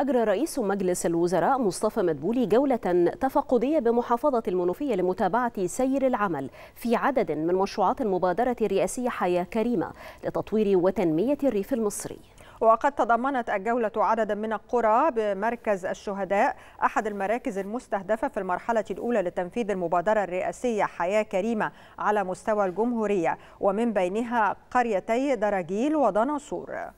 أجرى رئيس مجلس الوزراء مصطفى مدبولي جولة تفقدية بمحافظة المنوفية لمتابعة سير العمل في عدد من مشروعات المبادرة الرئاسية حياة كريمة لتطوير وتنمية الريف المصري. وقد تضمنت الجولة عددا من القرى بمركز الشهداء، أحد المراكز المستهدفة في المرحلة الأولى لتنفيذ المبادرة الرئاسية حياة كريمة على مستوى الجمهورية، ومن بينها قريتي درجيل ودناصور.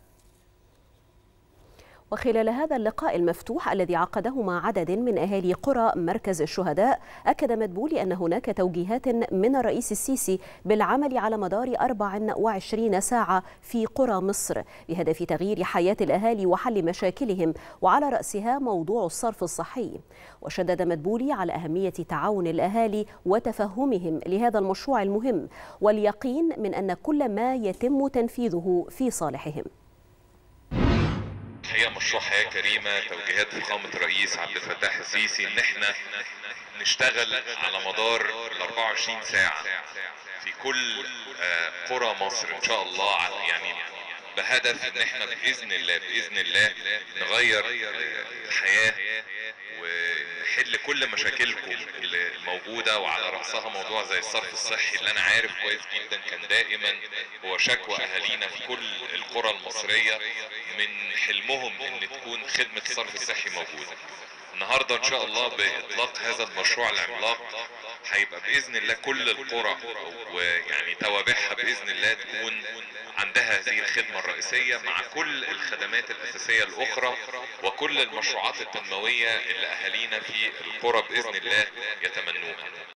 وخلال هذا اللقاء المفتوح الذي عقده مع عدد من أهالي قرى مركز الشهداء، أكد مدبولي أن هناك توجيهات من الرئيس السيسي بالعمل على مدار 24 ساعة في قرى مصر بهدف تغيير حياة الأهالي وحل مشاكلهم، وعلى رأسها موضوع الصرف الصحي. وشدد مدبولي على أهمية تعاون الأهالي وتفهمهم لهذا المشروع المهم، واليقين من أن كل ما يتم تنفيذه في صالحهم. هي مشروع حياة كريمة توجيهات فخامة الرئيس عبد الفتاح السيسي ان احنا نشتغل على مدار ال 24 ساعة في كل قرى مصر ان شاء الله، يعني بهدف ان احنا بإذن الله نغير الحياة ونحل كل مشاكلكم الموجودة، وعلى رأسها موضوع زي الصرف الصحي اللي انا عارف كويس جدا كان دائما هو شكوى اهالينا في كل القرى المصرية من حلمهم ان تكون خدمة الصرف الصحي موجودة. النهاردة ان شاء الله باطلاق هذا المشروع العملاق هيبقى باذن الله كل القرى ويعني توابعها باذن الله تكون عندها هذه الخدمة الرئيسية مع كل الخدمات الأساسية الأخرى وكل المشروعات التنموية اللي أهالينا في القرى بإذن الله يتمنوها.